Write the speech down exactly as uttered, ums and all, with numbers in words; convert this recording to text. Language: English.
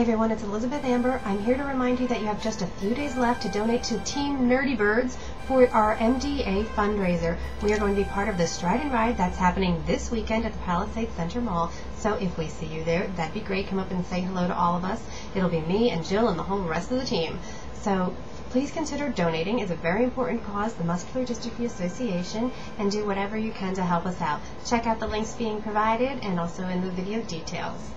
Hey everyone, it's Elizabeth Amber. I'm here to remind you that you have just a few days left to donate to Team Nerdy Birds for our M D A fundraiser. We are going to be part of the Stride and Ride that's happening this weekend at the Palisade Center Mall. So if we see you there, that'd be great. Come up and say hello to all of us. It'll be me and Jill and the whole rest of the team. So please consider donating. It's a very important cause, the Muscular Dystrophy Association, and do whatever you can to help us out. Check out the links being provided and also in the video details.